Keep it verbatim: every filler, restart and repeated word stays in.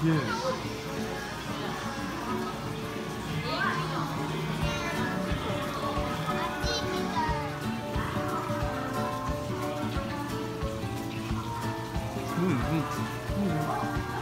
Yes. Mm-hmm. Mm-hmm.